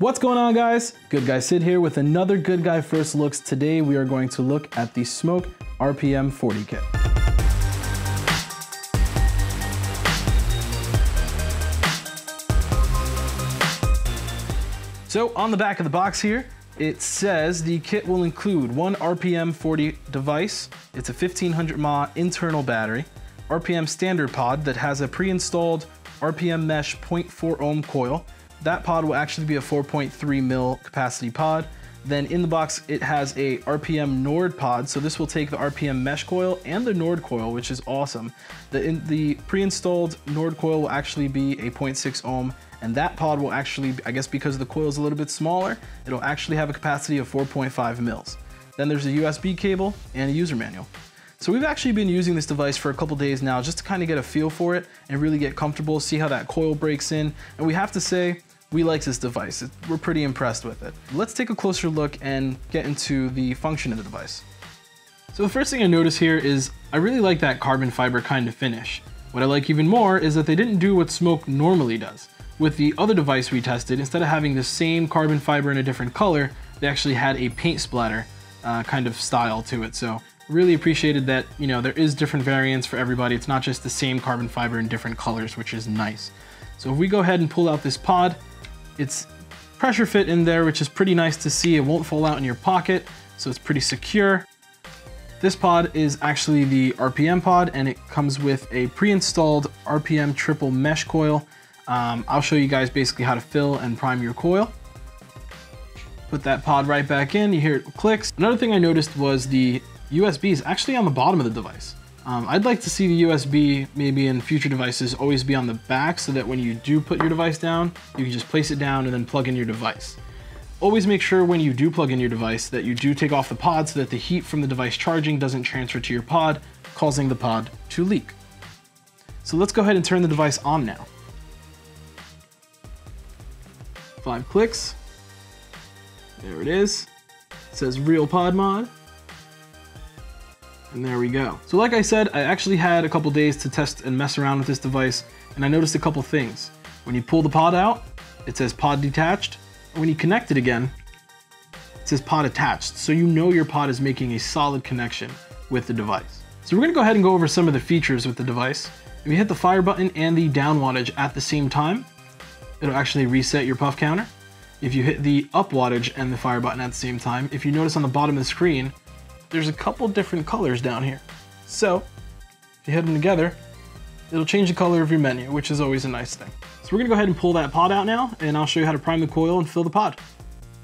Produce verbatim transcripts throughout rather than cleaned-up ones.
What's going on, guys? Good Guy Sid here with another Good Guy First Looks. Today we are going to look at the Smok R P M forty kit. So on the back of the box here, it says the kit will include one R P M forty device. it's a fifteen hundred milliamp hour internal battery, R P M standard pod that has a pre-installed R P M Mesh zero point four ohm coil. That pod will actually be a four point three mil capacity pod. Then in the box, it has a R P M Nord pod. So this will take the R P M Mesh coil and the Nord coil, which is awesome. The, in, the pre-installed Nord coil will actually be a zero point six ohm. And that pod will actually, I guess because the coil is a little bit smaller, it'll actually have a capacity of four point five mils. Then there's a U S B cable and a user manual. So we've actually been using this device for a couple days now, just to kind of get a feel for it and really get comfortable, see how that coil breaks in. And we have to say, we like this device. We're pretty impressed with it. Let's take a closer look and get into the function of the device. So the first thing I notice here is I really like that carbon fiber kind of finish. What I like even more is that they didn't do what Smok normally does. With the other device we tested, instead of having the same carbon fiber in a different color, they actually had a paint splatter uh, kind of style to it. So really appreciated that, you know, there is different variants for everybody. It's not just the same carbon fiber in different colors, which is nice. So if we go ahead and pull out this pod, it's pressure fit in there, which is pretty nice to see. It won't fall out in your pocket, so it's pretty secure. This pod is actually the R P M pod, and it comes with a pre-installed R P M triple mesh coil. Um, I'll show you guys basically how to fill and prime your coil. Put that pod right back in, you hear it clicks. Another thing I noticed was the U S B is actually on the bottom of the device. Um, I'd like to see the U S B maybe in future devices always be on the back so that when you do put your device down, you can just place it down and then plug in your device. Always make sure when you do plug in your device that you do take off the pod so that the heat from the device charging doesn't transfer to your pod, causing the pod to leak. So let's go ahead and turn the device on now. Five clicks. There it is. It says real pod mod. And there we go. So like I said, I actually had a couple days to test and mess around with this device, and I noticed a couple things. When you pull the pod out, it says pod detached. And when you connect it again, it says pod attached. So you know your pod is making a solid connection with the device. So we're gonna go ahead and go over some of the features with the device. If you hit the fire button and the down wattage at the same time, it'll actually reset your puff counter. If you hit the up wattage and the fire button at the same time, if you notice on the bottom of the screen, there's a couple different colors down here. So if you hit them together, it'll change the color of your menu, which is always a nice thing. So we're gonna go ahead and pull that pod out now, and I'll show you how to prime the coil and fill the pod.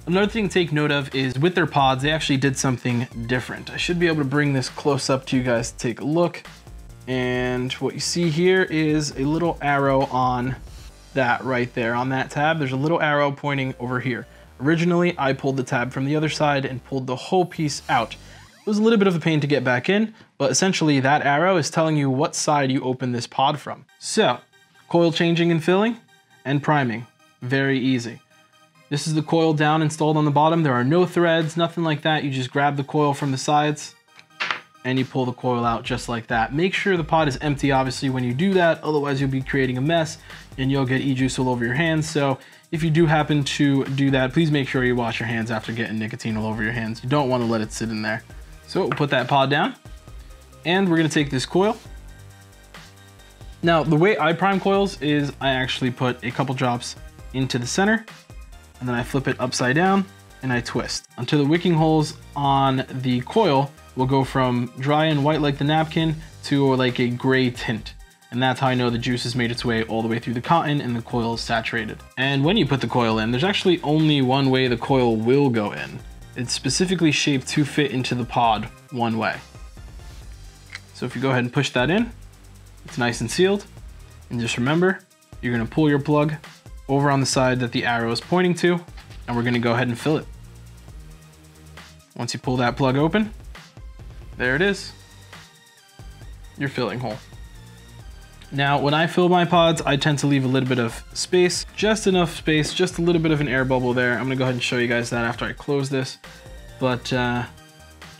Another thing to take note of is with their pods, they actually did something different. I should be able to bring this close up to you guys to take a look. And what you see here is a little arrow on that right there on that tab. There's a little arrow pointing over here. Originally, I pulled the tab from the other side and pulled the whole piece out. It was a little bit of a pain to get back in, but essentially that arrow is telling you what side you open this pod from. So, coil changing and filling and priming, very easy. This is the coil down installed on the bottom. There are no threads, nothing like that. You just grab the coil from the sides and you pull the coil out just like that. Make sure the pod is empty, obviously, when you do that, otherwise you'll be creating a mess and you'll get e-juice all over your hands. So if you do happen to do that, please make sure you wash your hands after getting nicotine all over your hands. You don't want to let it sit in there. So we'll put that pod down, and we're gonna take this coil. Now, the way I prime coils is I actually put a couple drops into the center, and then I flip it upside down, and I twist until the wicking holes on the coil will go from dry and white like the napkin to like a gray tint. And that's how I know the juice has made its way all the way through the cotton and the coil is saturated. And when you put the coil in, there's actually only one way the coil will go in. It's specifically shaped to fit into the pod one way. So if you go ahead and push that in, it's nice and sealed. And just remember, you're gonna pull your plug over on the side that the arrow is pointing to, and we're gonna go ahead and fill it. Once you pull that plug open, there it is, your filling hole. Now, when I fill my pods, I tend to leave a little bit of space, just enough space, just a little bit of an air bubble there. I'm gonna go ahead and show you guys that after I close this, but uh,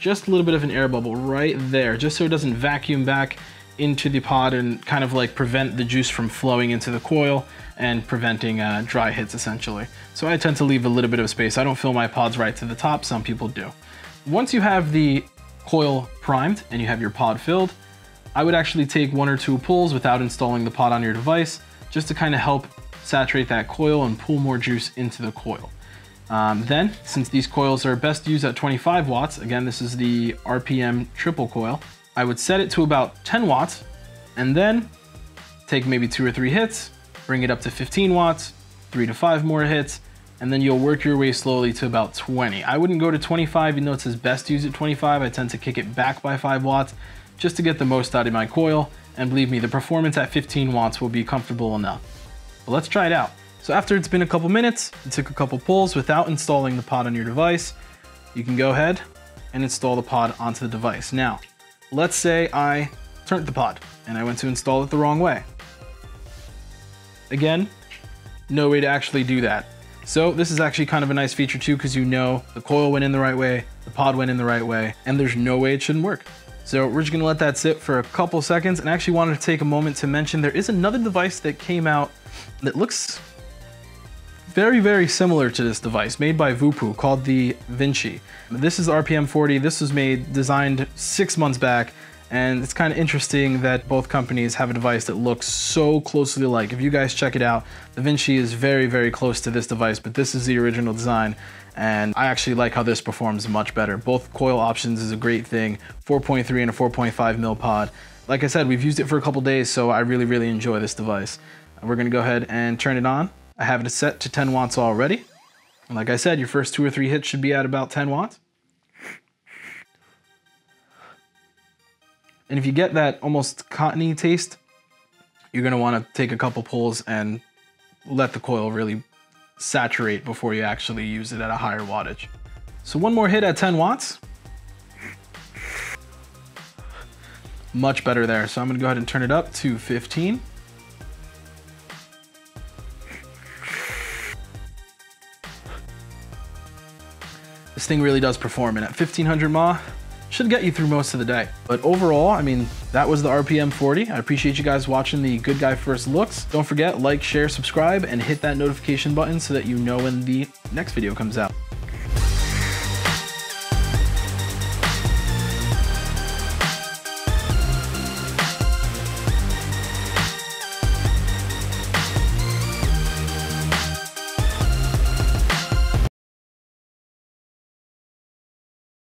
just a little bit of an air bubble right there, just so it doesn't vacuum back into the pod and kind of like prevent the juice from flowing into the coil and preventing uh, dry hits essentially. So I tend to leave a little bit of space. I don't fill my pods right to the top, some people do. Once you have the coil primed and you have your pod filled, I would actually take one or two pulls without installing the pod on your device, just to kind of help saturate that coil and pull more juice into the coil. Um, then, since these coils are best used at twenty-five watts, again, this is the R P M triple coil, I would set it to about ten watts and then take maybe two or three hits, bring it up to fifteen watts, three to five more hits, and then you'll work your way slowly to about twenty. I wouldn't go to twenty-five, even though it says best used at twenty-five. I tend to kick it back by five watts just to get the most out of my coil. And believe me, the performance at fifteen watts will be comfortable enough. But let's try it out. So after it's been a couple minutes, you took a couple pulls without installing the pod on your device, you can go ahead and install the pod onto the device. Now, let's say I turned the pod and I went to install it the wrong way. Again, no way to actually do that. So this is actually kind of a nice feature too, because you know the coil went in the right way, the pod went in the right way, and there's no way it shouldn't work. So we're just gonna let that sit for a couple seconds, and I actually wanted to take a moment to mention there is another device that came out that looks very, very similar to this device, made by VooPoo, called the Vinci. This is R P M forty. This was made, designed six months back, and it's kind of interesting that both companies have a device that looks so closely alike. If you guys check it out, the Vinci is very, very close to this device, but this is the original design, and I actually like how this performs much better. Both coil options is a great thing, four point three and a four point five mil pod. Like I said, we've used it for a couple days, so I really, really enjoy this device. We're gonna go ahead and turn it on. I have it set to ten watts already. And like I said, your first two or three hits should be at about ten watts. And if you get that almost cottony taste, you're gonna wanna take a couple pulls and let the coil really saturate before you actually use it at a higher wattage. So one more hit at ten watts. Much better there. So I'm gonna go ahead and turn it up to fifteen. This thing really does perform, and at fifteen hundred mah, should get you through most of the day. But overall, I mean, that was the R P M forty. I appreciate you guys watching the Good Guy First Looks. Don't forget, like, share, subscribe, and hit that notification button so that you know when the next video comes out.